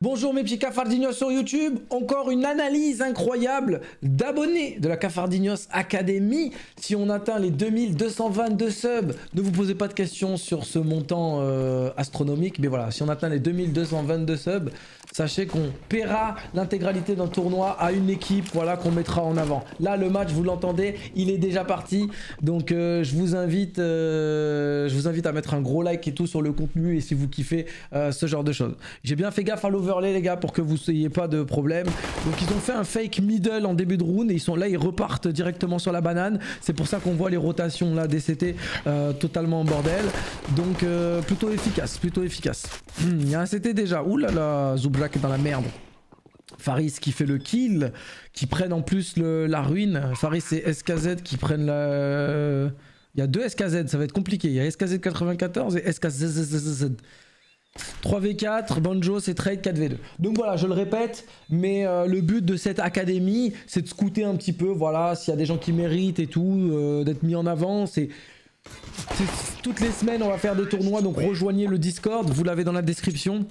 Bonjour mes petits Cafardinos sur YouTube, encore une analyse incroyable d'abonnés de la Cafardinos Academy. Si on atteint les 2222 subs, ne vous posez pas de questions sur ce montant astronomique, mais voilà, si on atteint les 2222 subs, sachez qu'on paiera l'intégralité d'un tournoi à une équipe, voilà, qu'on mettra en avant. Là le match, vous l'entendez, il est déjà parti, donc je vous invite à mettre un gros like et tout sur le contenu et si vous kiffez ce genre de choses. J'ai bien fait gaffe à l'over les gars pour que vous ayez pas de problème. Donc ils ont fait un fake middle en début de round et ils sont là, ils repartent directement sur la banane. C'est pour ça qu'on voit les rotations là des CT totalement en bordel. Donc plutôt efficace, plutôt efficace. Il y a un CT déjà. Ouh là là, Zubrak est dans la merde. Faris qui fait le kill, qui prennent en plus la ruine. Faris et SKZ qui prennent la... Il y a deux SKZ, ça va être compliqué. Il y a SKZ 94 et SKZ. 3v4, Banjo, c'est trade, 4v2. Donc voilà, je le répète, mais le but de cette académie, c'est de scouter un petit peu, voilà, s'il y a des gens qui méritent et tout, d'être mis en avant. Toutes les semaines, on va faire des tournois, donc rejoignez le Discord, vous l'avez dans la description.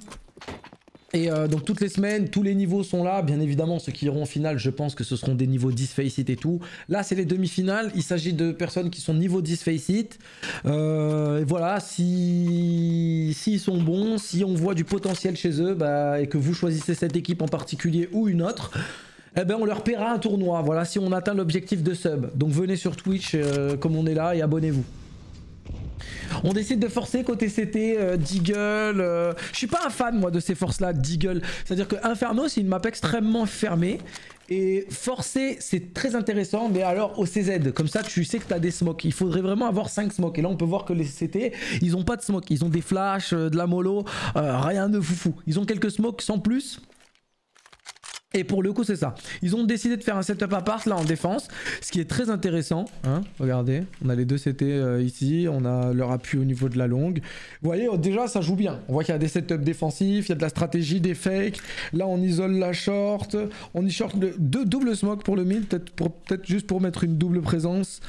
Et donc toutes les semaines, tous les niveaux sont là. Bien évidemment, ceux qui iront en finale, je pense que ce seront des niveaux 10 Face it et tout. Là, c'est les demi-finales. Il s'agit de personnes qui sont niveau 10 Face it. Et voilà, s'ils sont bons, si on voit du potentiel chez eux, bah, et que vous choisissez cette équipe en particulier ou une autre, eh ben on leur paiera un tournoi. Voilà, si on atteint l'objectif de sub. Donc venez sur Twitch comme on est là et abonnez-vous. On décide de forcer côté CT, Deagle, je suis pas un fan moi de ces forces là, Deagle, c'est-à-dire que Inferno c'est une map extrêmement fermée et forcer c'est très intéressant, mais alors au CZ, comme ça tu sais que t'as des smokes, il faudrait vraiment avoir 5 smokes et là on peut voir que les CT ils ont pas de smokes, ils ont des flashs, de la mollo, rien de foufou, ils ont quelques smokes sans plus. Et pour le coup c'est ça, ils ont décidé de faire un setup à part là en défense, ce qui est très intéressant, hein, regardez, on a les deux CT ici, on a leur appui au niveau de la longue, vous voyez déjà ça joue bien, on voit qu'il y a des setups défensifs, il y a de la stratégie, des fakes, là on isole la short, on y short deux double smoke pour le mid, peut-être juste pour mettre une double présence,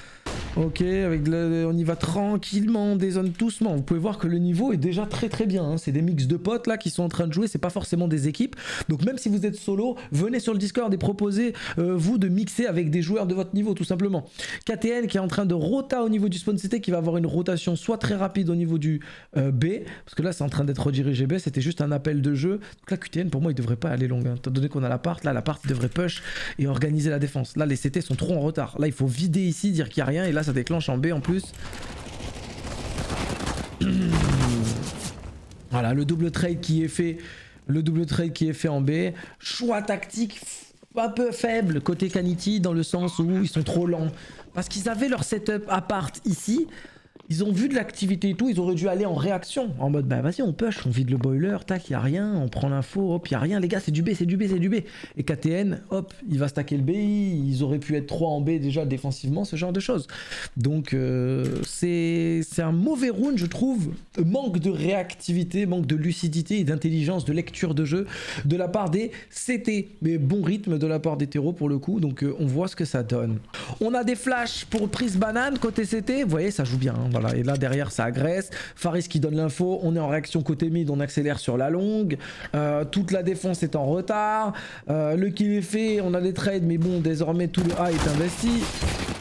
ok, avec on y va tranquillement, on dézone doucement, vous pouvez voir que le niveau est déjà très très bien, hein. C'est des mix de potes là qui sont en train de jouer, c'est pas forcément des équipes, donc même si vous êtes solo, venez sur le Discord et proposez vous de mixer avec des joueurs de votre niveau tout simplement. KTN qui est en train de rota au niveau du spawn CT, qui va avoir une rotation soit très rapide au niveau du B, parce que là c'est en train d'être redirigé B, c'était juste un appel de jeu. Donc là QTN pour moi il devrait pas aller long, hein, étant donné qu'on a la part, là la part devrait push et organiser la défense. Là les CT sont trop en retard, là il faut vider ici, dire qu'il n'y a rien et là ça déclenche en B en plus. Voilà le double trade qui est fait. Le double trade qui est fait en B. Choix tactique un peu faible côté Kanity dans le sens où ils sont trop lents. Parce qu'ils avaient leur setup à part ici. Ils ont vu de l'activité et tout. Ils auraient dû aller en réaction. En mode bah vas-y on push, on vide le boiler. Tac, il n'y a rien. On prend l'info. Hop, il n'y a rien. Les gars, c'est du B, c'est du B, c'est du B. Et KTN, hop, il va stacker le B. Ils auraient pu être 3 en B déjà défensivement. Ce genre de choses. Donc c'est un mauvais round je trouve. Manque de réactivité, manque de lucidité et d'intelligence, de lecture de jeu de la part des CT. Mais bon rythme de la part des terreaux pour le coup. Donc on voit ce que ça donne. On a des flashs pour prise banane côté CT. Vous voyez, ça joue bien. Hein. Voilà, et là derrière ça agresse, Faris qui donne l'info, on est en réaction côté mid, on accélère sur la longue, toute la défense est en retard, le kill est fait, on a des trades mais bon désormais tout le A est investi.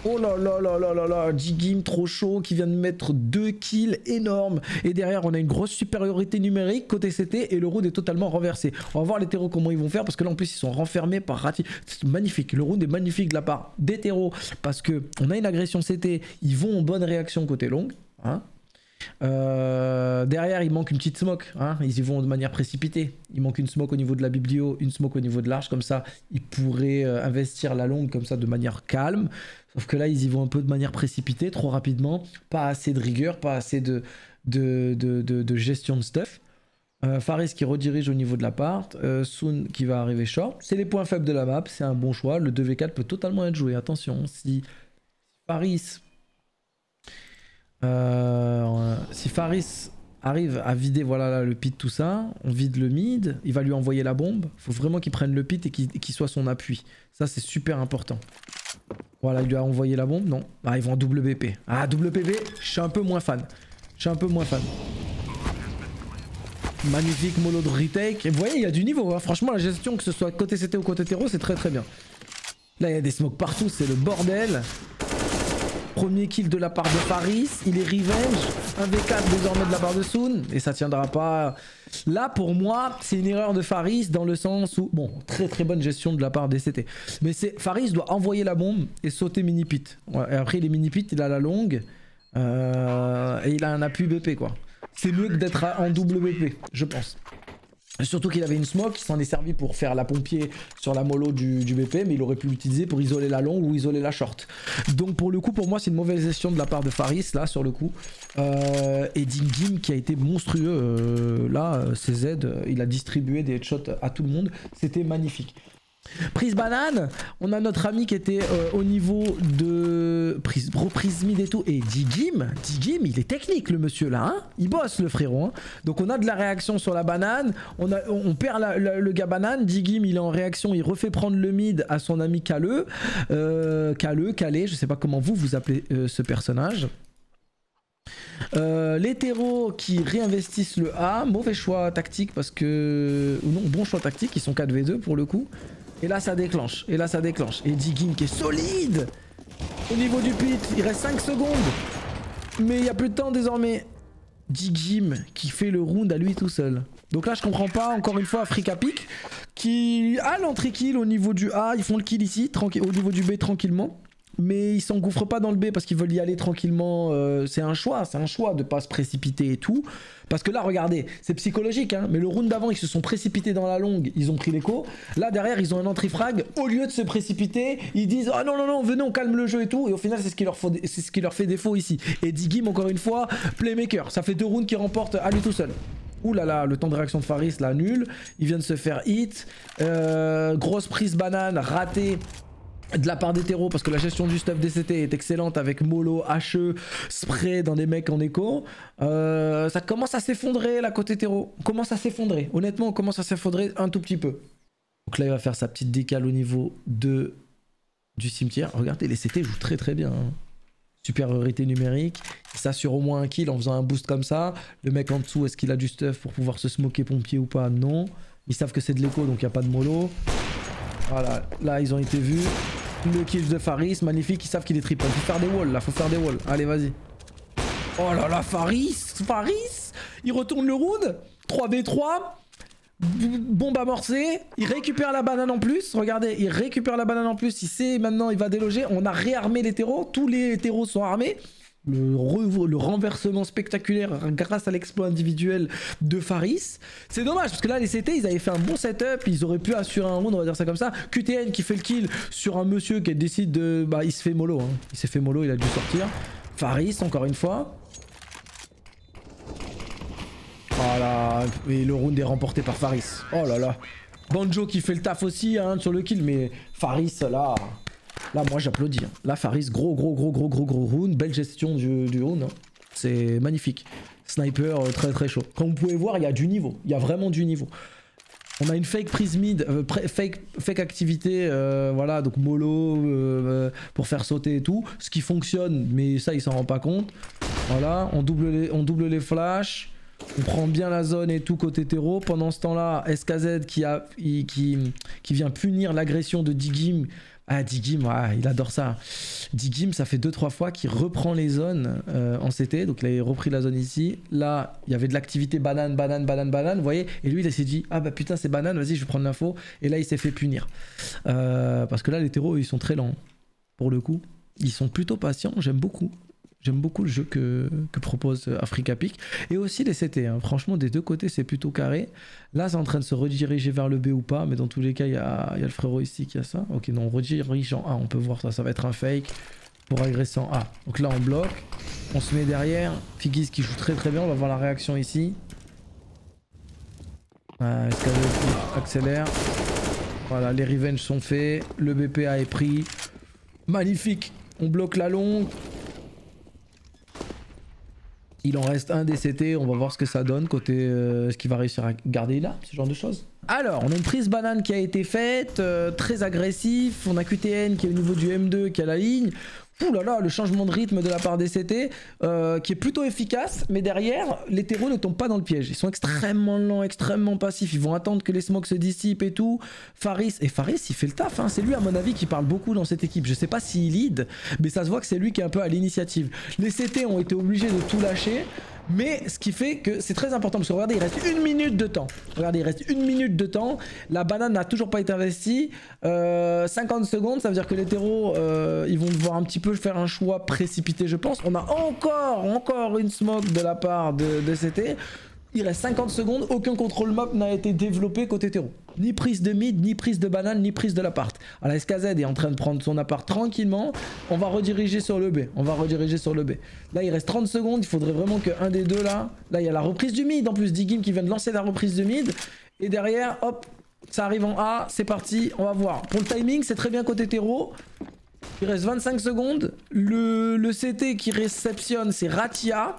Oh là là là là là là, Jigim trop chaud qui vient de mettre 2 kills énormes et derrière on a une grosse supériorité numérique côté CT et le round est totalement renversé. On va voir les terreaux comment ils vont faire parce que là en plus ils sont renfermés par Rati, c'est magnifique, le round est magnifique de la part des terreaux parce que on a une agression CT, ils vont en bonne réaction côté longue. Hein, derrière il manque une petite smoke, hein, ils y vont de manière précipitée, il manque une smoke au niveau de la biblio, une smoke au niveau de l'arche, comme ça ils pourraient investir la longue comme ça de manière calme, sauf que là ils y vont un peu de manière précipitée, trop rapidement, pas assez de rigueur, pas assez de gestion de stuff. Faris qui redirige au niveau de la part, Soon qui va arriver short, c'est les points faibles de la map, c'est un bon choix, le 2v4 peut totalement être joué, attention, si Faris arrive à vider, voilà, là, le pit, tout ça, on vide le mid, il va lui envoyer la bombe, il faut vraiment qu'il prenne le pit et qu'il soit son appui, ça c'est super important. Voilà, il lui a envoyé la bombe, non, ah ils vont en WP, ah WPB, je suis un peu moins fan, Magnifique mono de retake. Et vous voyez, il y a du niveau, hein. Franchement, la gestion, que ce soit côté CT ou côté terreau, c'est très très bien. Là, il y a des smokes partout, c'est le bordel. Premier kill de la part de Paris, il est revenge, 1v4 désormais de la part de Soon, et ça tiendra pas. Là pour moi c'est une erreur de Faris dans le sens où, bon, très très bonne gestion de la part des CT. Mais Faris doit envoyer la bombe et sauter mini pit. Et après les mini pit il a la longue et il a un appui BP quoi. C'est mieux que d'être en double BP je pense. Surtout qu'il avait une smoke, il s'en est servi pour faire la pompier sur la mollo du BP, mais il aurait pu l'utiliser pour isoler la longue ou isoler la short. Donc pour le coup, pour moi, c'est une mauvaise gestion de la part de Faris, là, sur le coup. Et Dingim qui a été monstrueux, là, CZ, il a distribué des headshots à tout le monde, c'était magnifique. Prise banane, on a notre ami qui était au niveau de reprise mid et tout, et Digim il est technique le monsieur là, hein, il bosse le frérot, hein. Donc on a de la réaction sur la banane, on perd le gars banane, Digim il est en réaction, il refait prendre le mid à son ami Kaleux, Calais, je sais pas comment vous appelez ce personnage. Les terreaux qui réinvestissent le A, mauvais choix tactique parce que... ou non, bon choix tactique, ils sont 4v2 pour le coup. Et là ça déclenche, et là ça déclenche. Et Digim qui est solide au niveau du pit, il reste 5 secondes. Mais il n'y a plus de temps désormais. Digim qui fait le round à lui tout seul. Donc là je comprends pas, encore une fois Frick à pic qui a l'entrée kill au niveau du A, ils font le kill ici, au niveau du B tranquillement. Mais ils s'engouffrent pas dans le B parce qu'ils veulent y aller tranquillement, c'est un choix de pas se précipiter et tout. Parce que là regardez, c'est psychologique hein, mais le round d'avant ils se sont précipités dans la longue, ils ont pris l'écho. Là derrière ils ont un anti-frag, au lieu de se précipiter, ils disent ah oh, non non non venez on calme le jeu et tout. Et au final c'est ce qui leur fait défaut ici. Et Digim encore une fois, playmaker, ça fait 2 rounds qu'il remporte à lui tout seul. Ouh là là, le temps de réaction de Faris là nul, il vient de se faire hit, grosse prise banane ratée de la part des terreaux parce que la gestion du stuff DCT est excellente avec mollo, HE, spray dans des mecs en écho. Ça commence à s'effondrer là côté terreaux. Commence à s'effondrer. Honnêtement, on commence à s'effondrer un tout petit peu. Donc là, il va faire sa petite décale au niveau du cimetière. Regardez, les CT jouent très très bien. Hein. Supériorité numérique. Il s'assure au moins un kill en faisant un boost comme ça. Le mec en dessous, est-ce qu'il a du stuff pour pouvoir se smoker pompier ou pas? Non. Ils savent que c'est de l'écho donc il n'y a pas de mollo. Voilà, là ils ont été vus. Le kill de Faris, magnifique, ils savent qu'il est triple. Faut faire des walls là, faut faire des walls. Allez vas-y. Oh là là, Faris, il retourne le round, 3v3, bombe amorcée, il récupère la banane en plus, regardez, il récupère la banane en plus, il sait maintenant il va déloger, on a réarmé les terreaux, tous les terreaux sont armés. Le renversement spectaculaire grâce à l'exploit individuel de Faris. C'est dommage parce que là les CT ils avaient fait un bon setup, ils auraient pu assurer un round, on va dire ça comme ça. QTN qui fait le kill sur un monsieur qui décide de... Bah il se fait mollo, hein. Il s'est fait mollo, il a dû sortir. Faris encore une fois. Voilà, et le round est remporté par Faris. Oh là là. Banjo qui fait le taf aussi hein, sur le kill, mais Faris là... Là moi j'applaudis, là Faris gros round, belle gestion du round, hein. C'est magnifique. Sniper très très chaud. Comme vous pouvez voir il y a du niveau, il y a vraiment du niveau. On a une fake prise mid, fake activité, voilà donc mollo pour faire sauter et tout. Ce qui fonctionne mais ça il s'en rend pas compte. Voilà, on double les flashs, on prend bien la zone et tout côté terreau. Pendant ce temps là SKZ qui vient punir l'agression de Digim. Ah Digim, ah, il adore ça. Digim, ça fait 2-3 fois qu'il reprend les zones en CT. Donc il a repris la zone ici. Là, il y avait de l'activité banane, vous voyez. Et lui, il s'est dit, ah bah putain, c'est banane, vas-y, je vais prendre l'info. Et là, il s'est fait punir. Parce que là, les terreaux, ils sont très lents. Pour le coup, ils sont plutôt patients, j'aime beaucoup. J'aime beaucoup le jeu que propose Africa Peak. Et aussi les CT. Hein. Franchement, des deux côtés, c'est plutôt carré. Là, c'est en train de se rediriger vers le B ou pas. Mais dans tous les cas, il y a le frérot ici qui a ça. Ok, non, on redirige en A. On peut voir ça. Ça va être un fake pour agresser en A. Donc là, on bloque. On se met derrière. Figgiz qui joue très très bien. On va voir la réaction ici. Accélère. Voilà, les revenge sont faits. Le BPA est pris. Magnifique. On bloque la longue. Il en reste un DCT, on va voir ce que ça donne, côté ce qu'il va réussir à garder là, ce genre de choses. Alors, on a une prise banane qui a été faite, très agressif. On a QTN qui est au niveau du M2 qui a la ligne. Ouh là là, le changement de rythme de la part des CT qui est plutôt efficace, mais derrière, les terreaux ne tombent pas dans le piège. Ils sont extrêmement lents, extrêmement passifs. Ils vont attendre que les smokes se dissipent et tout. Faris, il fait le taf. Hein. C'est lui, à mon avis, qui parle beaucoup dans cette équipe. Je sais pas s'il lead, mais ça se voit que c'est lui qui est un peu à l'initiative. Les CT ont été obligés de tout lâcher. Mais ce qui fait que c'est très important parce que regardez, il reste 1 minute de temps. Regardez, il reste 1 minute de temps. La banane n'a toujours pas été investie. 50 secondes, ça veut dire que les terreaux, ils vont devoir un petit peu faire un choix précipité, je pense. On a encore une smoke de la part de CT. Il reste 50 secondes, aucun contrôle map n'a été développé côté terreau. Ni prise de mid, ni prise de banane, ni prise de l'appart. Alors SKZ est en train de prendre son appart tranquillement. On va rediriger sur le B. Là il reste 30 secondes, il faudrait vraiment qu'un des deux là... Là il y a la reprise du mid en plus, Digim qui vient de lancer la reprise du mid. Et derrière, hop, ça arrive en A, c'est parti, on va voir. Pour le timing, c'est très bien côté terreau. Il reste 25 secondes. Le CT qui réceptionne, c'est Ratia.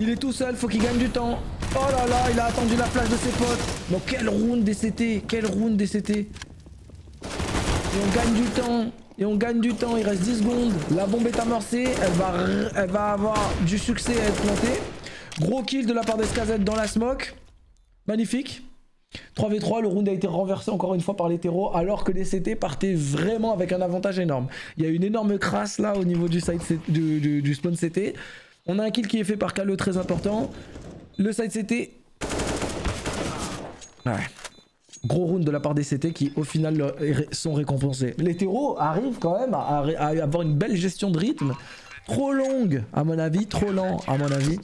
Il est tout seul, faut qu'il gagne du temps. Oh là là, il a attendu la place de ses potes. Donc quelle round des CT, Et on gagne du temps, il reste 10 secondes. La bombe est amorcée, elle va avoir du succès à être plantée. Gros kill de la part d'SKZ dans la smoke. Magnifique. 3v3, le round a été renversé encore une fois par les terreaux alors que les CT partaient vraiment avec un avantage énorme. Il y a une énorme crasse là au niveau du, side, du spawn CT. On a un kill qui est fait par Calo, très important. Le side CT. Ouais. Gros round de la part des CT qui au final sont récompensés. Les terreaux arrivent quand même à avoir une belle gestion de rythme. Trop longue à mon avis, trop lent à mon avis.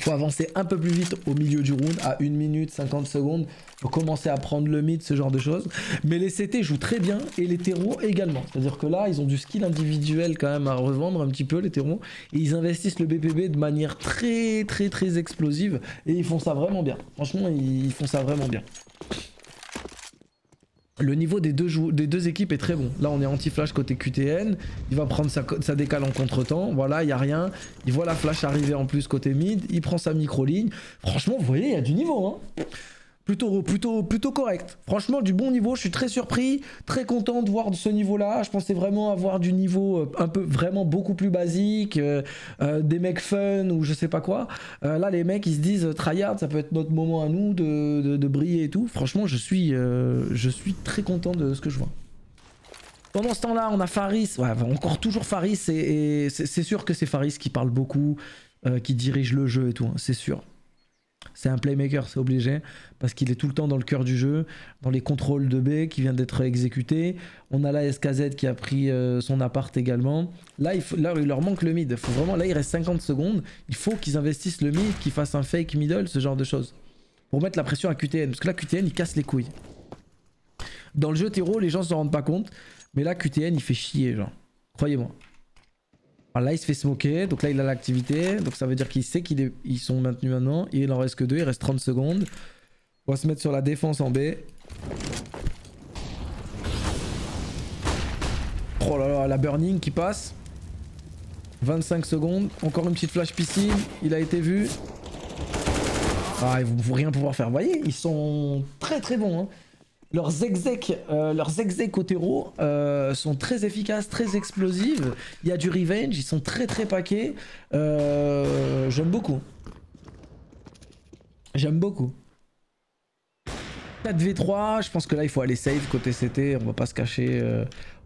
Faut avancer un peu plus vite au milieu du round, à 1 minute 50 secondes. Faut commencer à prendre le mid, ce genre de choses. Mais les CT jouent très bien et les terreaux également. C'est-à-dire que là, ils ont du skill individuel quand même à revendre un petit peu, les terreaux. Et ils investissent le BPB de manière très explosive. Et ils font ça vraiment bien. Franchement, ils font ça vraiment bien. Le niveau des deux équipes est très bon. Là, on est anti-flash côté QTN. Il va prendre sa décale en contre-temps. Voilà, il n'y a rien. Il voit la flash arriver en plus côté mid. Il prend sa micro-ligne. Franchement, vous voyez, il y a du niveau. Hein. Plutôt correct. Franchement, du bon niveau. Je suis très surpris. Très content de voir de ce niveau-là. Je pensais vraiment avoir du niveau un peu vraiment beaucoup plus basique. Des mecs fun ou je sais pas quoi. Là, les mecs, ils se disent tryhard. Ça peut être notre moment à nous de briller et tout. Franchement, je suis très content de ce que je vois. Pendant ce temps-là, on a Faris. Ouais, encore toujours Faris. Et c'est sûr que c'est Faris qui parle beaucoup, qui dirige le jeu et tout. Hein, c'est sûr. C'est un playmaker, c'est obligé, parce qu'il est tout le temps dans le cœur du jeu, dans les contrôles de B qui vient d'être exécuté. On a là SKZ qui a pris son appart également. Là il leur manque le mid, faut vraiment, là il reste 50 secondes, il faut qu'ils investissent le mid, qu'ils fassent un fake middle, ce genre de choses. Pour mettre la pression à QTN, parce que là QTN il casse les couilles. Dans le jeu terreau, les gens s'en rendent pas compte, mais là QTN il fait chier genre, croyez-moi. Alors là il se fait smoker, donc là il a l'activité, donc ça veut dire qu'il sait qu'ils sont maintenus maintenant, il en reste que 2, il reste 30 secondes. On va se mettre sur la défense en B. Oh là là, la burning qui passe. 25 secondes, encore une petite flash piscine, il a été vu. Ah, ils vont rien pouvoir faire, vous voyez, ils sont très bons hein. Leurs execs au terreau sont très efficaces, très explosives. Il y a du revenge, ils sont très paquets. J'aime beaucoup. 4v3, je pense que là il faut aller safe côté CT, on va pas se cacher.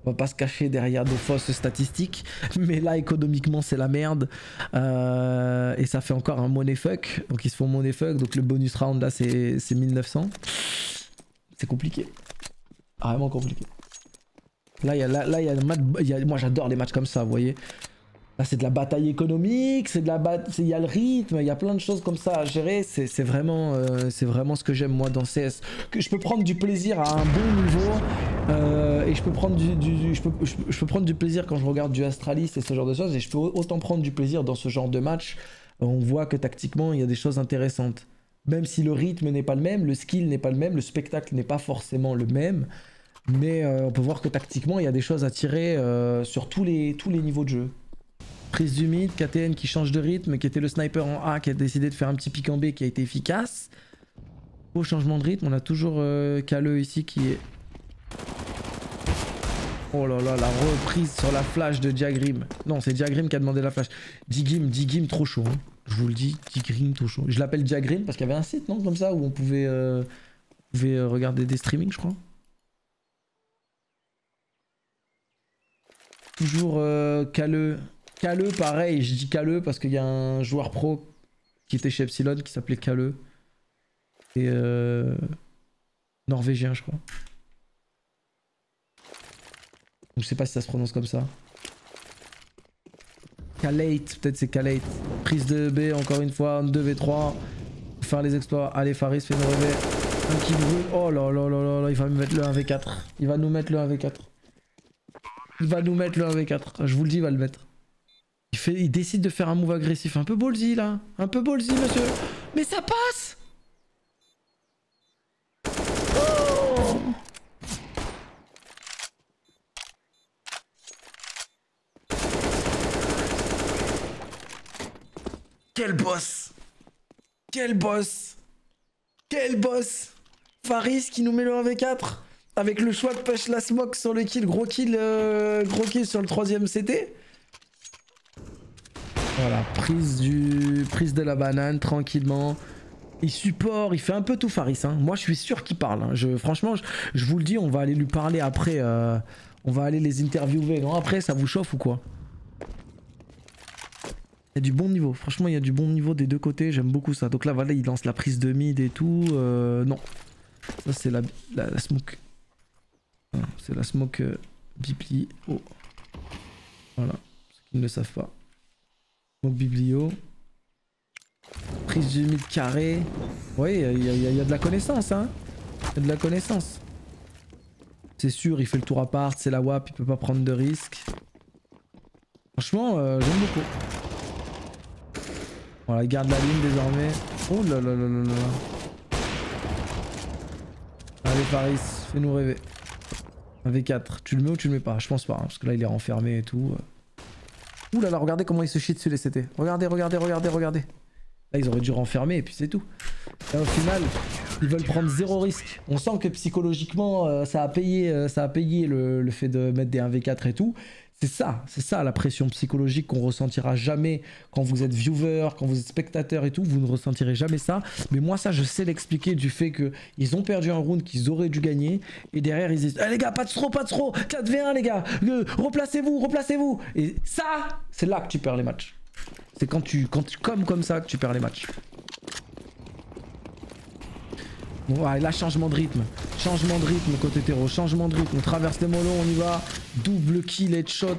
On va pas se cacher derrière de fausses statistiques, mais là économiquement c'est la merde et ça fait encore un money fuck. Donc ils se font money fuck, donc le bonus round là c'est 1900. C'est compliqué, vraiment compliqué. Là, il y a un match. Moi, j'adore les matchs comme ça, vous voyez. Là, c'est de la bataille économique, c'est de la il y a le rythme, il y a plein de choses comme ça à gérer. C'est vraiment, ce que j'aime moi dans CS. Que je peux prendre du plaisir à un bon niveau et je peux prendre je peux prendre du plaisir quand je regarde du Astralis et ce genre de choses. Et je peux autant prendre du plaisir dans ce genre de match. On voit que tactiquement, il y a des choses intéressantes. Même si le rythme n'est pas le même, le skill n'est pas le même, le spectacle n'est pas forcément le même. Mais on peut voir que tactiquement, il y a des choses à tirer sur tous les niveaux de jeu. Prise du mid, KTN qui change de rythme, qui était le sniper en A, qui a décidé de faire un petit pic en B qui a été efficace. Gros changement de rythme, on a toujours Kaleux ici qui est... Oh là là, la reprise sur la flash de Diagrim. Non, c'est Diagrim qui a demandé la flash. Digim trop chaud. Hein. Je vous le dis, Digrim trop chaud. Je l'appelle Diagrim parce qu'il y avait un site, non, comme ça, où on pouvait regarder des streamings, je crois. Toujours Kaleux. Kaleux, pareil, je dis Kaleux parce qu'il y a un joueur pro qui était chez Epsilon qui s'appelait Kaleux. Et norvégien, je crois. Je sais pas si ça se prononce comme ça. Kalate, peut-être c'est Kalate. Prise de B encore une fois, 2v3. Faire les exploits. Allez Faris, fais le relevé. Un qui brûle. Oh là là là là là, il va nous mettre le 1v4. Il va nous mettre le 1v4. Il va nous mettre le 1v4. Je vous le dis, il va le mettre. Il décide de faire un move agressif. Un peu ballsy là. Un peu ballsy monsieur. Mais ça passe! Quel boss! Quel boss! Quel boss! Faris qui nous met le 1v4 avec le choix de pêche la smoke sur le kill, gros kill sur le 3ème CT. Voilà, prise de la banane tranquillement. Il support, il fait un peu tout Faris. Hein. Moi je suis sûr qu'il parle. Hein. Franchement, je vous le dis, on va aller lui parler après. On va aller les interviewer. Non, après ça vous chauffe ou quoi? Il y a du bon niveau, franchement il y a du bon niveau des deux côtés, j'aime beaucoup ça. Donc là voilà, il lance la prise de mid et tout, ça c'est la smoke. C'est la smoke biblio. Voilà, ceux qui ne le savent pas. Smoke biblio. Prise du mid carré. Oui, il y a de la connaissance hein. Il y a de la connaissance. C'est sûr, il fait le tour à part, c'est la WAP, il peut pas prendre de risque. Franchement, j'aime beaucoup. Voilà, il garde la ligne désormais. Oh là là là là là. Allez Faris, fais-nous rêver. 1v4, tu le mets ou tu le mets pas? Je pense pas, hein, parce que là il est renfermé et tout. Ouh là là, regardez comment il se chie dessus les CT. Regardez, regardez, regardez, regardez. Là ils auraient dû renfermer et puis c'est tout. Là, au final, ils veulent prendre zéro risque. On sent que psychologiquement ça a payé le fait de mettre des 1v4 et tout. C'est ça la pression psychologique qu'on ressentira jamais quand vous êtes viewer, quand vous êtes spectateur et tout, vous ne ressentirez jamais ça. Mais moi ça je sais l'expliquer du fait qu'ils ont perdu un round qu'ils auraient dû gagner et derrière ils disent eh les gars pas de trop, 4v1 les gars, replacez-vous. Et ça c'est là que tu perds les matchs. C'est comme ça que tu perds les matchs. Bon, ah, là, changement de rythme côté terreau, changement de rythme, on traverse les mollos, on y va, double kill, headshot,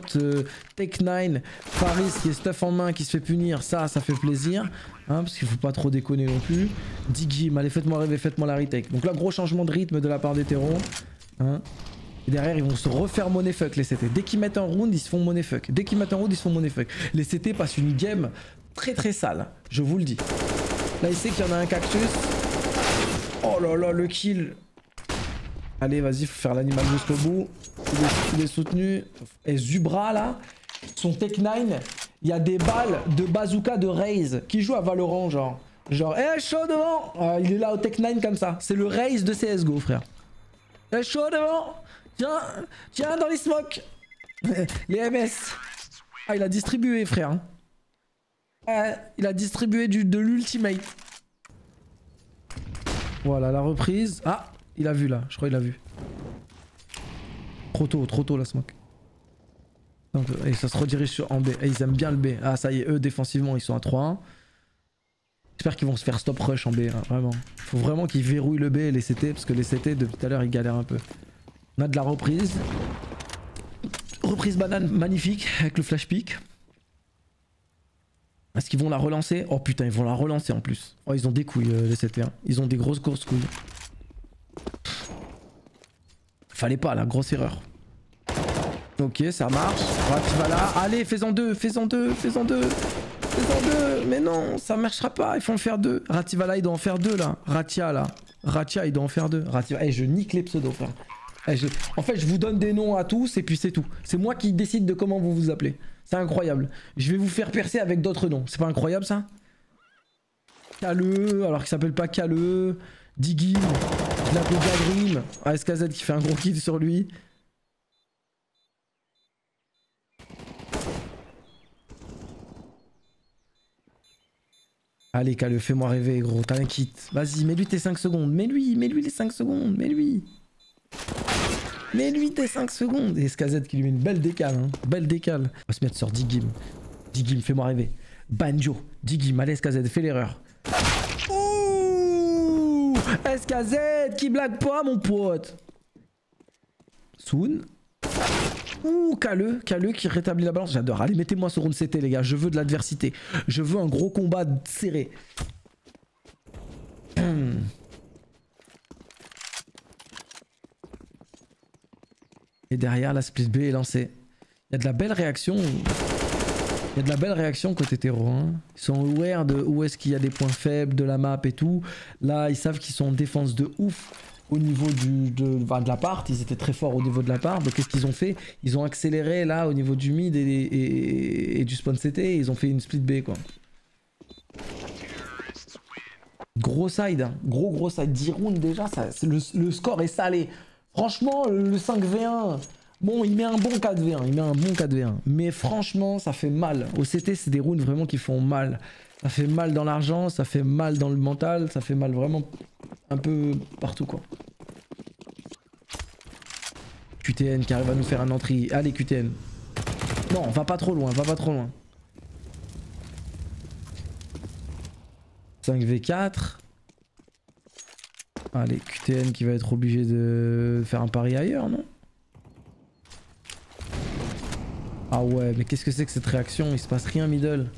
take 9, Faris qui est stuff en main, qui se fait punir, ça fait plaisir, hein, parce qu'il faut pas trop déconner non plus, Digim, allez faites-moi rêver, faites-moi la retake, donc là gros changement de rythme de la part des terreaux, hein. Et derrière ils vont se refaire money fuck les CT, dès qu'ils mettent un round ils se font money fuck, les CT passent une game très sale, je vous le dis, là il sait qu'il y en a un cactus. Oh là là, le kill. Allez, vas-y, faut faire l'animal jusqu'au bout. Il est soutenu. Et Zubra, là, son Tech 9, il y a des balles de bazooka de Raze qui joue à Valorant, genre. Genre, hey, chaud devant il est là au Tech 9 comme ça. C'est le Raze de CSGO, frère. Hey, chaud devant. Tiens, dans les smokes. Les MS. Ah, il a distribué, frère. Il a distribué de l'ultimate. Voilà la reprise. Ah, il a vu là, je crois qu'il a vu. Trop tôt la smoke. Et ça se redirige en B. Et ils aiment bien le B. Ah ça y est, eux défensivement ils sont à 3-1. J'espère qu'ils vont se faire stop rush en B, hein, vraiment. Faut vraiment qu'ils verrouillent le B et les CT, parce que les CT depuis tout à l'heure ils galèrent un peu. On a de la reprise. Reprise banane magnifique avec le flash pick. Est-ce qu'ils vont la relancer? Oh putain, ils vont la relancer en plus. Oh, ils ont des couilles, les CT. Hein. Ils ont des grosses couilles. Fallait pas, la grosse erreur. Ok, ça marche. Tu vas là. Allez, fais-en deux. Mais non, ça marchera pas. Il faut en faire deux. Rativala, il doit en faire deux là. Ratia là. Ratia, il doit en faire deux. Ratia. Eh, je nique les pseudos, frère. Eh, en fait, je vous donne des noms à tous et puis c'est tout. C'est moi qui décide de comment vous vous appelez. C'est incroyable. Je vais vous faire percer avec d'autres noms. C'est pas incroyable ça? Kaleux, alors qu'il s'appelle pas Kaleux. Diggy, de la Coca-Dream, ASKZ qui fait un gros kill sur lui. Allez Kale, fais-moi rêver gros, t'as un kit. Vas-y, mets-lui tes 5 secondes, mets-lui les 5 secondes, mets-lui tes 5 secondes. Et SKZ qui lui met une belle décale, hein. Belle décale. On va se mettre sur Digim. Digim, fais-moi rêver. Banjo, Digim, allez SKZ, fais l'erreur. Ouh, SKZ qui blague pas mon pote. Soon. Ouh, Kaleux qui rétablit la balance, j'adore. Allez, mettez-moi ce round CT les gars, je veux de l'adversité. Je veux un gros combat serré. Et derrière, la split B est lancée. Il y a de la belle réaction. Il y a de la belle réaction côté terreau. Hein. Ils sont aware de où est-ce qu'il y a des points faibles, de la map et tout. Là, ils savent qu'ils sont en défense de ouf. Au niveau de la part, ils étaient très forts au niveau de la part, donc qu'est-ce qu'ils ont fait? Ils ont accéléré là au niveau du mid et du spawn CT, et ils ont fait une split B quoi. Gros side, hein. Gros side, 10 rounds déjà, ça, le score est salé. Franchement le 5v1, bon il met un bon 4v1, mais franchement ça fait mal. Au CT c'est des rounds vraiment qui font mal. Ça fait mal dans l'argent, ça fait mal dans le mental, ça fait mal vraiment un peu partout quoi. QTN qui arrive à nous faire un entry. Allez QTN. Non, va pas trop loin, 5v4. Allez, QTN qui va être obligé de faire un pari ailleurs, non? Ah ouais, mais qu'est-ce que c'est que cette réaction? Il se passe rien middle.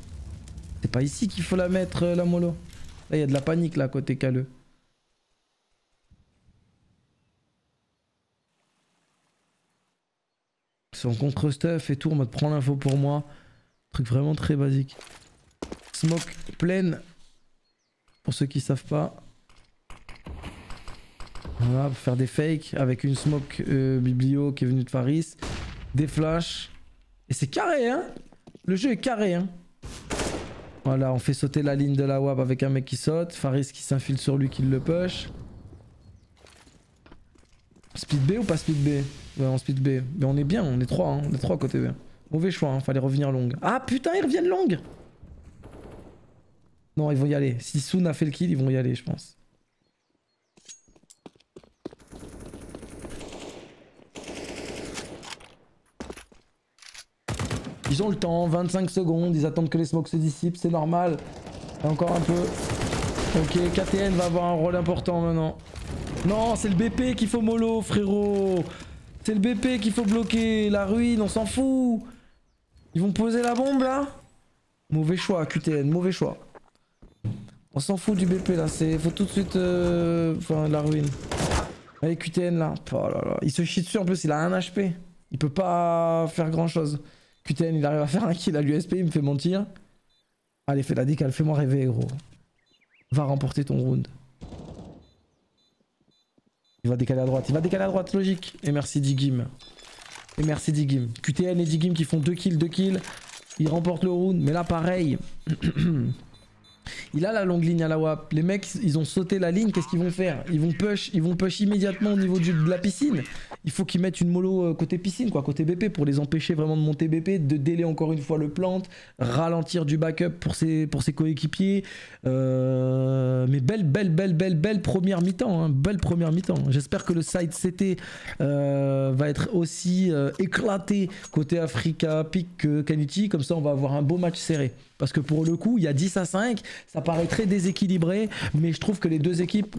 C'est pas ici qu'il faut la mettre la mollo. Là il y a de la panique là côté Kaleux. Son contre-stuff et tout en mode prends l'info pour moi. Truc vraiment très basique. Smoke pleine. Pour ceux qui savent pas. Voilà, pour faire des fakes avec une smoke biblio qui est venue de Faris. Des flashs. Et c'est carré hein. Le jeu est carré hein. Voilà, on fait sauter la ligne de la WAP avec un mec qui saute, Faris qui s'infile sur lui, qui le push. Speed B ou pas speed B? Ouais, on speed B. Mais on est bien, on est 3, hein. On est 3 côté B. Mauvais choix, hein. Fallait revenir longue. Ah putain, ils reviennent longue! Non, ils vont y aller. Si Soon a fait le kill, ils vont y aller, je pense. Ils ont le temps, 25 secondes, ils attendent que les smokes se dissipent, c'est normal. Encore un peu. Ok, KTN va avoir un rôle important maintenant. Non, c'est le BP qu'il faut mollo, frérot. C'est le BP qu'il faut bloquer, la ruine, on s'en fout. Ils vont poser la bombe là? Mauvais choix, QTN, mauvais choix. On s'en fout du BP là, c'est faut tout de suite... Enfin, la ruine. Allez, QTN là. Oh là là. Il se chie dessus en plus, il a 1 HP. Il peut pas faire grand chose. QTN il arrive à faire un kill à l'USP, il me fait mentir. Allez fais la décale, fais-moi rêver gros. Va remporter ton round. Il va décaler à droite, logique. Et merci Digim. QTN et Digim qui font 2 kills. Ils remportent le round, mais là pareil. Il a la longue ligne à la WAP. Les mecs ils ont sauté la ligne, qu'est-ce qu'ils vont faire? Ils vont push, immédiatement au niveau de la piscine. Il faut qu'ils mettent une mollo côté piscine quoi, côté BP pour les empêcher vraiment de monter BP, de délai encore une fois le plant, ralentir du backup pour ses coéquipiers. Mais belle première mi-temps, hein, J'espère que le side CT va être aussi éclaté côté Africa Peak que Canuti, comme ça on va avoir un beau match serré. Parce que pour le coup, il y a 10 à 5, ça paraît très déséquilibré, mais je trouve que les deux équipes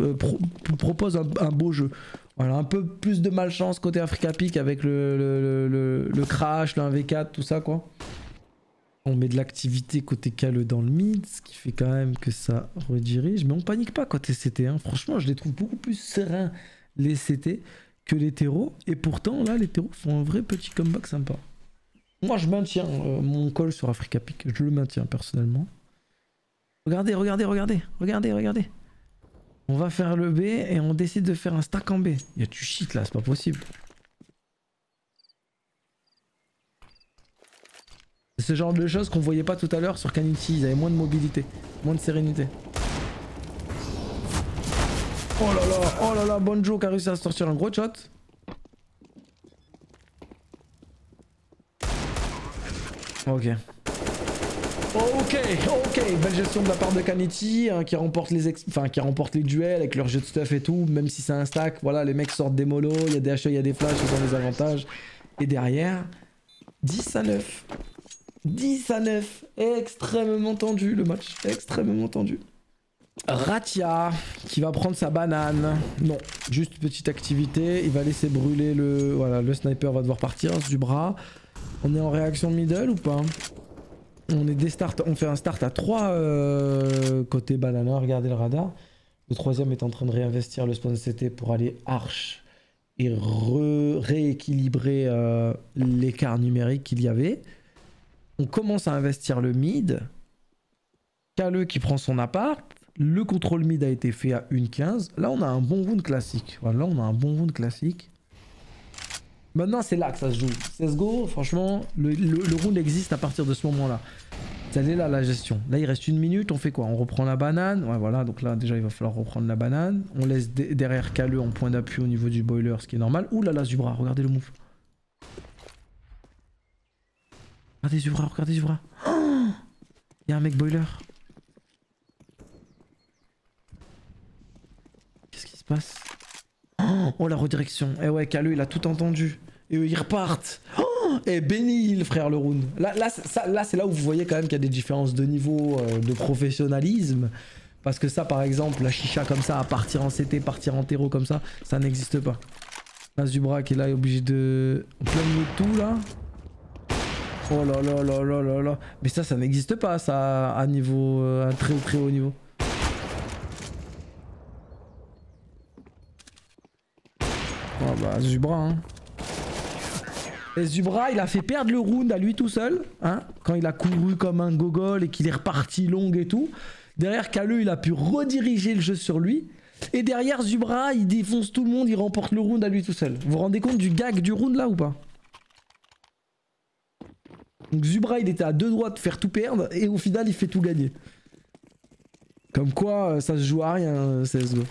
proposent un beau jeu. Voilà, un peu plus de malchance côté Africa Peak avec le crash, le 1v4, tout ça quoi. On met de l'activité côté Kaleux dans le mid, ce qui fait quand même que ça redirige. Mais on panique pas côté CT, hein. Franchement je les trouve beaucoup plus sereins les CT que les terreaux. Et pourtant là les terreaux font un vrai petit comeback sympa. Moi je maintiens mon call sur Africa Peak, je le maintiens personnellement. Regardez, regardez. On va faire le B et on décide de faire un stack en B. Il y a du shit là, c'est pas possible. C'est ce genre de choses qu'on voyait pas tout à l'heure sur Canuti, ils avaient moins de mobilité, moins de sérénité. oh là là, Bonjo qui a réussi à sortir un gros shot. Ok. Ok, ok, belle gestion de la part de Canetti hein, qui remporte les duels avec leur jeu de stuff et tout, même si c'est un stack, voilà, les mecs sortent des mollos, il y a des HE, il y a des flashs, ils ont des avantages. Et derrière, 10 à 9. 10 à 9, extrêmement tendu le match, extrêmement tendu. Ratia qui va prendre sa banane. Non, juste petite activité, il va laisser brûler le... Voilà, le sniper va devoir partir du bras. On est en réaction middle ou pas? On est des starts, on fait un start à 3 côté banana, regardez le radar. Le troisième est en train de réinvestir le spawn CT pour aller arch et rééquilibrer l'écart numérique qu'il y avait. On commence à investir le mid. Kaleux qui prend son appart. Le contrôle mid a été fait à 1,15. Là on a un bon round classique. Voilà, là on a un bon round classique. Maintenant, c'est là que ça se joue. CSGO, franchement, le round existe à partir de ce moment-là. Ça est là, la gestion. Là, il reste 1 minute. On fait quoi? On reprend la banane. Ouais, voilà. Donc là, déjà, il va falloir reprendre la banane. On laisse derrière Kaleux en point d'appui au niveau du boiler, ce qui est normal. Ouh là là, Zubra. Regardez le move. Regardez Zubra, regardez Zubra. Oh, il y a un mec boiler. Qu'est-ce qui se passe? Oh la redirection, eh ouais Kaleux il a tout entendu. Et eux ils repartent. Oh, et béni le frère le round. Là c'est là où vous voyez quand même qu'il y a des différences de niveau de professionnalisme. Parce que ça par exemple, la chicha comme ça, à partir en CT, partir en terreau comme ça, ça n'existe pas. Là Zubra qui est là est obligé de... En plein milieu de tout là. Oh là là là là là là. Mais ça n'existe pas ça à niveau, à très haut niveau. Ah bah Zubra hein. Et Zubra il a fait perdre le round à lui tout seul hein, quand il a couru comme un gogol et qu'il est reparti long et tout. Derrière Kaleux il a pu rediriger le jeu sur lui. Et derrière Zubra il défonce tout le monde, il remporte le round à lui tout seul. Vous vous rendez compte du gag du round là ou pas? Donc Zubra il était à deux doigts de faire tout perdre et au final il fait tout gagner. Comme quoi ça se joue à rien CSGO.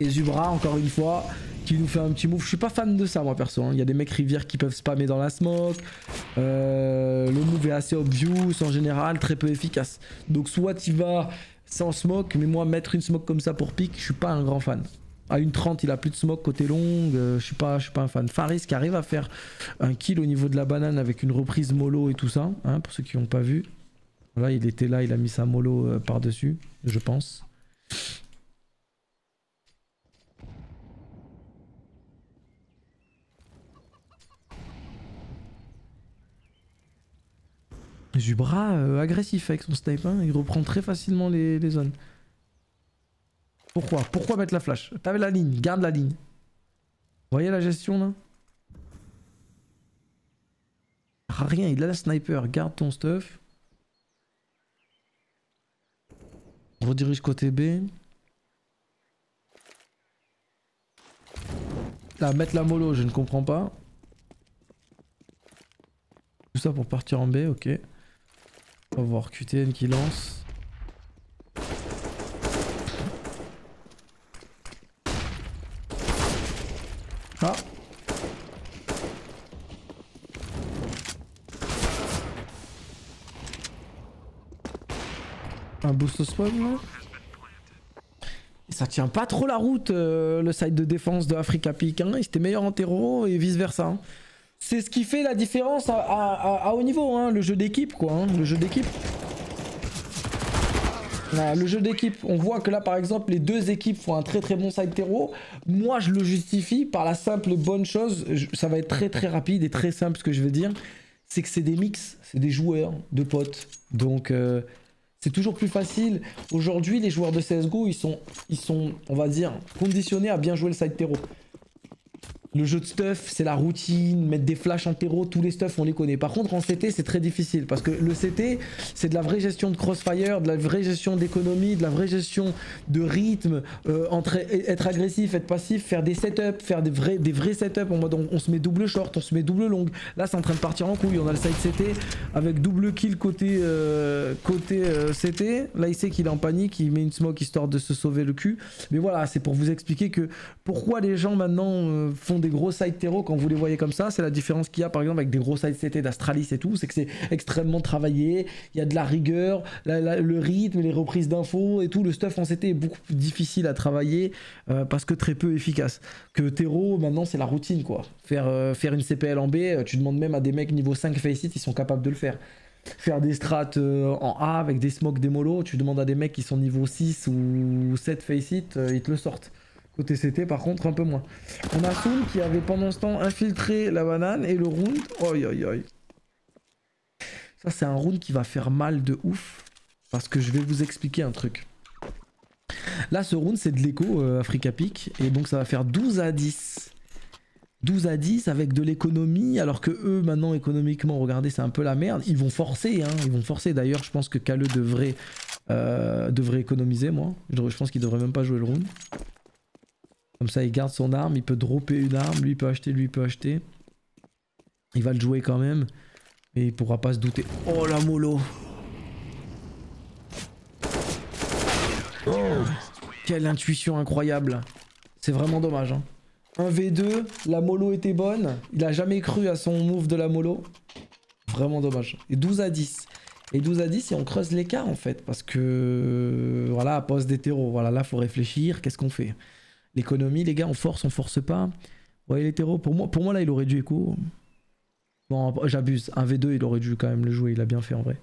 Et Zubra encore une fois qui nous fait un petit move. Je suis pas fan de ça moi perso hein. Il y a des mecs rivières qui peuvent spammer dans la smoke. Le move est assez obvious en général, très peu efficace. Donc soit il va sans smoke, mais moi mettre une smoke comme ça pour pique, je suis pas un grand fan. À 1,30 il a plus de smoke côté longue, je suis pas un fan. Faris qui arrive à faire un kill au niveau de la banane avec une reprise mollo et tout ça hein, pour ceux qui n'ont pas vu. Voilà, il était là, il a mis sa mollo par dessus je pense. Zubra agressif avec son snipe, hein, il reprend très facilement les zones. Pourquoi? Pourquoi mettre la flash? T'avais la ligne, garde la ligne. Vous voyez la gestion là? Rien, il a la sniper, garde ton stuff. On redirige côté B. Là, mettre la mollo, je ne comprends pas. Tout ça pour partir en B, ok. On va voir QTN qui lance. Ah. Un boost au spawn là. Ça tient pas trop la route le side de défense de Africa Peak hein. Il était meilleur en terreau et vice versa hein. C'est ce qui fait la différence à haut niveau, hein, le jeu d'équipe quoi, hein, le jeu d'équipe. Voilà, le jeu d'équipe, on voit que là par exemple les deux équipes font un très bon side terreau. Moi je le justifie par la simple et bonne chose, ça va être très rapide et très simple ce que je veux dire. C'est que c'est des mix, c'est des joueurs de potes. Donc c'est toujours plus facile. Aujourd'hui les joueurs de CSGO ils sont on va dire conditionnés à bien jouer le side terreau. Le jeu de stuff, c'est la routine, mettre des flashs en terreau, tous les stuff on les connaît. Par contre en CT c'est très difficile parce que le CT c'est de la vraie gestion de crossfire, de la vraie gestion d'économie, de la vraie gestion de rythme, entre être agressif, être passif, faire des setups, faire des vrais setups en mode on se met double short, on se met double long. Là c'est en train de partir en couille, on a le side CT avec double kill côté, CT. Là il sait qu'il est en panique, il met une smoke histoire de se sauver le cul. Mais voilà, c'est pour vous expliquer que pourquoi les gens maintenant font des gros side terreau quand vous les voyez comme ça. C'est la différence qu'il y a par exemple avec des gros side CT d'Astralis et tout, c'est que c'est extrêmement travaillé, il y a de la rigueur, le rythme, les reprises d'infos et tout. Le stuff en CT est beaucoup plus difficile à travailler parce que très peu efficace. Que terreau maintenant c'est la routine quoi, faire une CPL en B, tu demandes même à des mecs niveau 5 Face it, ils sont capables de le faire. Faire des strats en A avec des smokes, des mollo, tu demandes à des mecs qui sont niveau 6 ou 7 Face it, ils te le sortent. Côté CT par contre un peu moins. On a Soul qui avait pendant ce temps infiltré la banane et le round. Oi oi oi. Ça c'est un round qui va faire mal de ouf. Parce que je vais vous expliquer un truc. Là ce round c'est de l'écho Africa Peak. Et donc ça va faire 12 à 10. 12 à 10 avec de l'économie. Alors que eux maintenant économiquement regardez c'est un peu la merde. Ils vont forcer hein. Ils vont forcer. D'ailleurs je pense que Kaleux devrait économiser moi. Je pense qu'il devrait même pas jouer le round. Comme ça il garde son arme, il peut dropper une arme, lui il peut acheter. Il va le jouer quand même, mais il pourra pas se douter. Oh la mollo! Oh, quelle intuition incroyable! C'est vraiment dommage hein. 1v2, la mollo était bonne, il a jamais cru à son move de la mollo. Vraiment dommage. Et 12 à 10. Et 12 à 10 et on creuse l'écart en fait, parce que voilà, à poste des terreaux, voilà, là faut réfléchir, qu'est-ce qu'on fait? L'économie, les gars, on force pas. Vous voyez les terreaux, pour moi là il aurait dû écho. Non, j'abuse, 1v2 il aurait dû quand même le jouer, il a bien fait en vrai.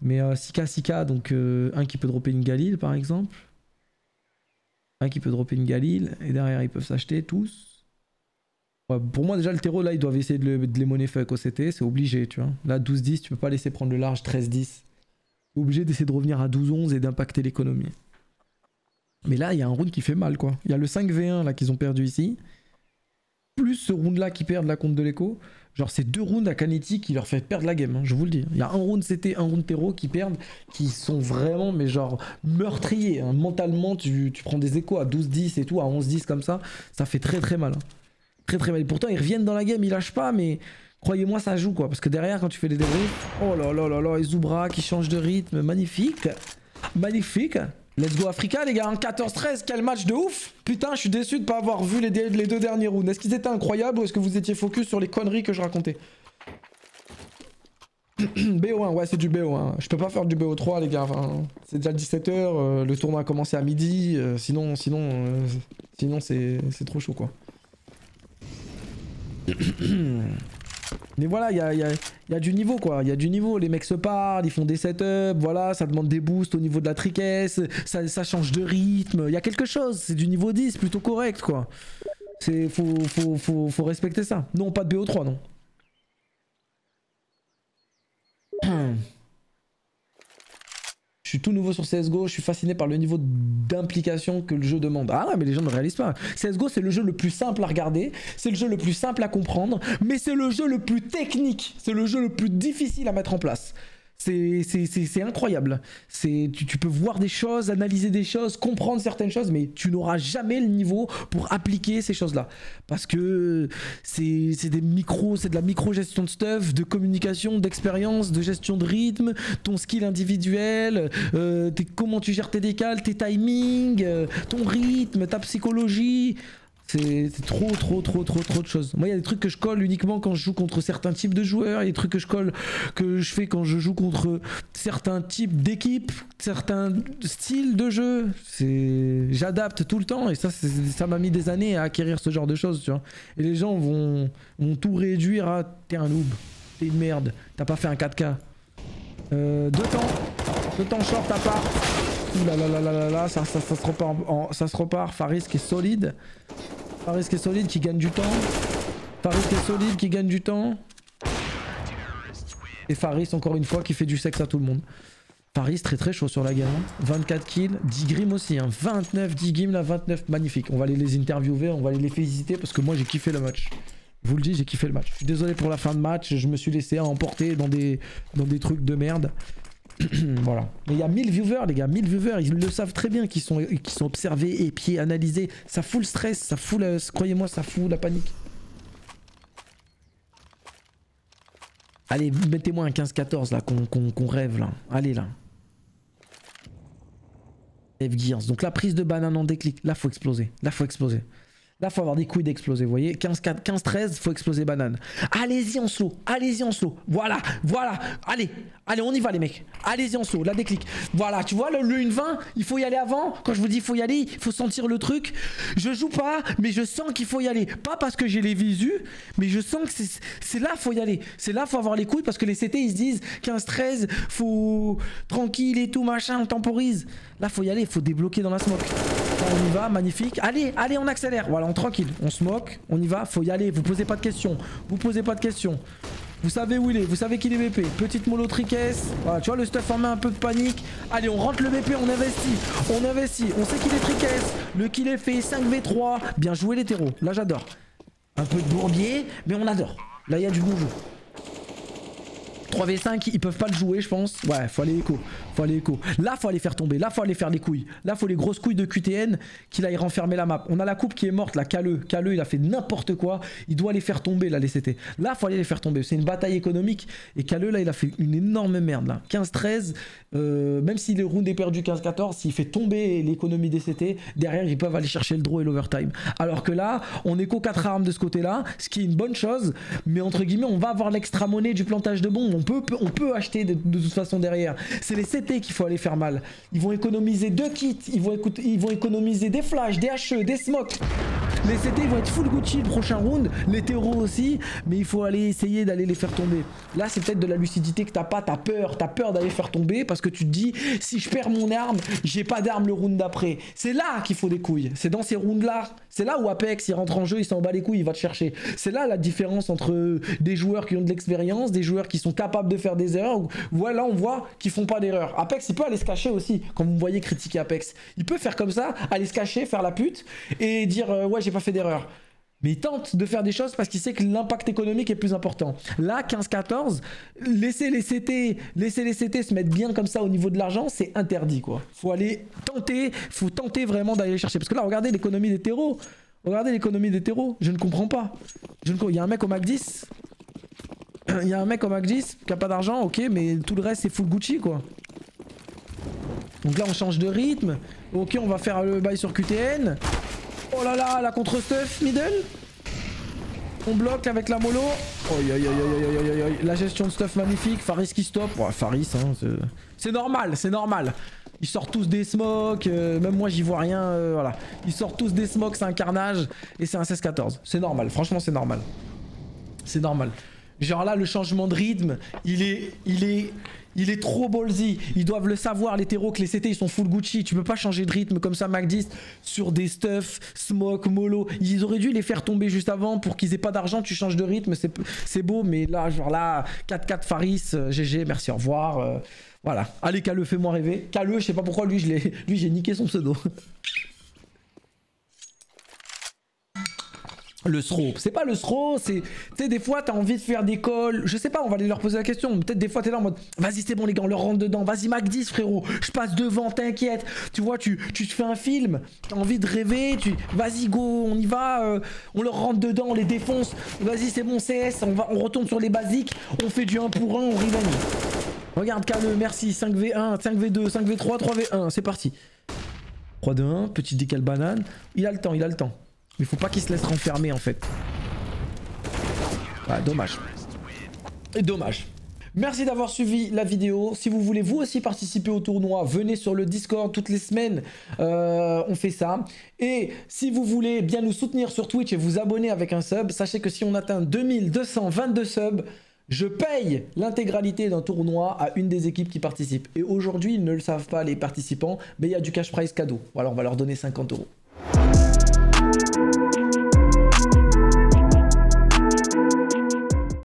Mais 6K, donc un qui peut dropper une Galil par exemple. Un qui peut dropper une Galil, et derrière ils peuvent s'acheter tous. Ouais, pour moi déjà le terreau là ils doivent essayer de les money fuck au CT, c'est obligé tu vois. Là 12-10 tu peux pas laisser prendre le large 13-10. T'es obligé d'essayer de revenir à 12-11 et d'impacter l'économie. Mais là, il y a un round qui fait mal, quoi. Il y a le 5v1 là qu'ils ont perdu ici, plus ce round-là qui perd la compte de l'écho. Genre, c'est deux rounds à Canetti qui leur fait perdre la game, hein, je vous le dis. Il y a un round CT, un round terreau qui perdent, qui sont vraiment, mais genre, meurtriers. Hein. Mentalement, tu prends des échos à 12-10 et tout, à 11-10 comme ça, ça fait très très mal. Hein. Très très mal. Et pourtant, ils reviennent dans la game, ils lâchent pas, mais croyez-moi, ça joue, quoi. Parce que derrière, quand tu fais les débriefs, oh là là là là, et Zubra qui change de rythme, magnifique. Magnifique. Let's go Africa les gars, 14-13, quel match de ouf! Putain, je suis déçu de ne pas avoir vu les deux derniers rounds. Est-ce qu'ils étaient incroyables ou est-ce que vous étiez focus sur les conneries que je racontais? BO1, ouais c'est du BO1. Je peux pas faire du BO3 les gars, enfin, c'est déjà 17h, le tournoi a commencé à midi, sinon c'est trop chaud quoi. Mais voilà, il y a du niveau quoi, il y a du niveau, les mecs se parlent, ils font des setups, voilà, ça demande des boosts au niveau de la triquesse, ça change de rythme, il y a quelque chose, c'est du niveau 10 plutôt correct quoi. Faut respecter ça. Non, pas de BO3 non. Je suis tout nouveau sur CSGO, je suis fasciné par le niveau d'implication que le jeu demande. Ah ouais, mais les gens ne réalisent pas. CSGO c'est le jeu le plus simple à regarder, c'est le jeu le plus simple à comprendre, mais c'est le jeu le plus technique, c'est le jeu le plus difficile à mettre en place. C'est incroyable. Tu peux voir des choses, analyser des choses, comprendre certaines choses, mais tu n'auras jamais le niveau pour appliquer ces choses-là. Parce que c'est de la micro-gestion de stuff, de communication, d'expérience, de gestion de rythme, ton skill individuel, comment tu gères tes décales, tes timings, ton rythme, ta psychologie. C'est trop de choses. Moi il y a des trucs que je colle uniquement quand je joue contre certains types de joueurs, il y a des trucs que je colle, que je fais quand je joue contre certains types d'équipes, certains styles de jeu. J'adapte tout le temps et ça m'a mis des années à acquérir ce genre de choses tu vois. Et les gens vont tout réduire à t'es un noob, t'es une merde, t'as pas fait un 4K. Deux temps short à part. Ouh là là là là là là, ça se repart, ça se repart. Faris qui est solide. Faris qui est solide, qui gagne du temps. Faris qui est solide, qui gagne du temps. Et Faris encore une fois qui fait du sexe à tout le monde. Paris très très chaud sur la gamme, 24 kills, 10 grimes aussi, hein. 29, 10 games là, 29, magnifique. On va aller les interviewer, on va aller les féliciter parce que moi j'ai kiffé le match. Je vous le dis, j'ai kiffé le match. Je suis désolé pour la fin de match, je me suis laissé emporter dans des trucs de merde. Voilà. Mais il y a 1000 viewers les gars, 1000 viewers, ils le savent très bien qu'ils sont observés, épiés, analysés. Ça fout le stress, ça fout, croyez-moi, ça fout la panique. Allez, mettez-moi un 15-14 là, qu'on rêve là. Allez là. F-Gears. Donc la prise de banane en déclic. Là, faut exploser. Là, faut exploser. Là, faut avoir des couilles d'exploser, vous voyez. 15-13, faut exploser banane. Allez-y en slow. Allez-y en slow. Voilà, voilà. Allez, allez, on y va les mecs. Allez-y en slow. La déclic. Voilà, tu vois, le 1-20, il faut y aller avant. Quand je vous dis il faut y aller, il faut sentir le truc. Je joue pas, mais je sens qu'il faut y aller. Pas parce que j'ai les visus, mais je sens que c'est là faut y aller. C'est là faut avoir les couilles parce que les CT, ils se disent 15-13, faut tranquille et tout, machin, on temporise. Là, faut y aller, faut débloquer dans la smoke. On y va, magnifique. Allez, allez, on accélère. Voilà, on tranquille. On se moque. On y va. Faut y aller. Vous posez pas de questions. Vous posez pas de questions. Vous savez où il est. Vous savez qu'il est BP. Petite mollo triquesse. Voilà, tu vois, le stuff en main, un peu de panique. Allez, on rentre le BP. On investit. On investit. On sait qu'il est triquesse. Le kill est fait. 5v3. Bien joué, les terreaux. Là, j'adore. Un peu de bourbier, mais on adore. Là, il y a du bon jeu. 3v5, ils peuvent pas le jouer, je pense. Ouais, faut aller écho. Faut aller écho. Là, faut aller faire tomber. Là, faut aller faire les couilles. Là, faut les grosses couilles de QTN qu'il aille renfermer la map. On a la coupe qui est morte, là. Caleux, il a fait n'importe quoi. Il doit les faire tomber, là, les CT. Là, faut aller les faire tomber. C'est une bataille économique. Et Caleux, là, il a fait une énorme merde, là. 15-13, même si le round est perdu 15-14, s'il fait tomber l'économie des CT, derrière, ils peuvent aller chercher le draw et l'overtime. Alors que là, on écho 4 armes de ce côté-là, ce qui est une bonne chose. Mais entre guillemets, on va avoir l'extra-monnaie du plantage de bombes. On peut acheter de toute façon derrière. C'est les CT qu'il faut aller faire mal. Ils vont économiser 2 kits. Ils vont économiser des flashs, des HE, des smokes. Les CT vont être full Gucci le prochain round. Les terreaux aussi. Mais il faut aller essayer d'aller les faire tomber. Là c'est peut-être de la lucidité que t'as pas. T'as peur. T'as peur d'aller faire tomber parce que tu te dis si je perds mon arme, j'ai pas d'arme le round d'après. C'est là qu'il faut des couilles. C'est dans ces rounds là. C'est là où Apex il rentre en jeu, il s'en bat les couilles, il va te chercher. C'est là la différence entre des joueurs qui ont de l'expérience, des joueurs qui sont capables de faire des erreurs. Voilà, on voit qu'ils font pas d'erreurs. Apex il peut aller se cacher aussi. Quand vous me voyez critiquer Apex, il peut faire comme ça, aller se cacher, faire la pute et dire ouais j'ai pas fait d'erreur. Mais il tente de faire des choses parce qu'il sait que l'impact économique est plus important. Là 15-14, laisser les CT se mettre bien comme ça au niveau de l'argent, c'est interdit quoi. Faut aller tenter, faut tenter vraiment d'aller les chercher parce que là regardez l'économie des terreaux. Regardez l'économie des terreaux, je ne comprends pas. Il y a un mec au Mac 10. Il y a un mec comme Mac10 qui a pas d'argent, ok, mais tout le reste c'est full Gucci quoi. Donc là on change de rythme. Ok, on va faire le bail sur QTN. Oh là là, la contre-stuff middle. On bloque avec la mollo. La gestion de stuff magnifique. Faris qui stoppe. Ouais, Faris, hein, c'est normal, c'est normal. Ils sortent tous des smokes, même moi j'y vois rien, voilà. Ils sortent tous des smokes, c'est un carnage et c'est un 16-14. C'est normal, franchement c'est normal. C'est normal. Genre là, le changement de rythme, il est trop ballsy. Ils doivent le savoir, les terreaux, que les CT, ils sont full Gucci. Tu peux pas changer de rythme comme ça, Mac 10, sur des stuff, smoke, mollo. Ils auraient dû les faire tomber juste avant pour qu'ils aient pas d'argent. Tu changes de rythme, c'est beau. Mais là, genre là, 4-4 Faris, GG, merci, au revoir. Voilà. Allez, Caleux, fais-moi rêver. Caleux, je sais pas pourquoi, lui, j'ai niqué son pseudo. Le SRO, c'est pas le SRO, c'est... Tu sais, des fois, t'as envie de faire des calls, je sais pas, on va aller leur poser la question, peut-être des fois, t'es là en mode, vas-y, c'est bon les gars, on leur rentre dedans, vas-y, Mac 10, frérot, je passe devant, t'inquiète, tu vois, tu te fais un film, t'as envie de rêver, vas-y, go, on y va, on leur rentre dedans, on les défonce, vas-y, c'est bon, CS, on retourne sur les basiques, on fait du 1 pour 1, on revenge. Regarde, Caleux, merci, 5v1, 5v2, 5v3, 3v1, c'est parti. 3-2-1, petit décal banane, il a le temps, il a le temps. Mais faut pas qu'il se laisse renfermer en fait. Ah, dommage. Et dommage. Merci d'avoir suivi la vidéo. Si vous voulez vous aussi participer au tournoi, venez sur le Discord toutes les semaines. On fait ça. Et si vous voulez bien nous soutenir sur Twitch et vous abonner avec un sub, sachez que si on atteint 2222 subs, je paye l'intégralité d'un tournoi à une des équipes qui participe. Et aujourd'hui, ils ne le savent pas les participants, mais il y a du cash prize cadeau. Voilà, on va leur donner 50 euros.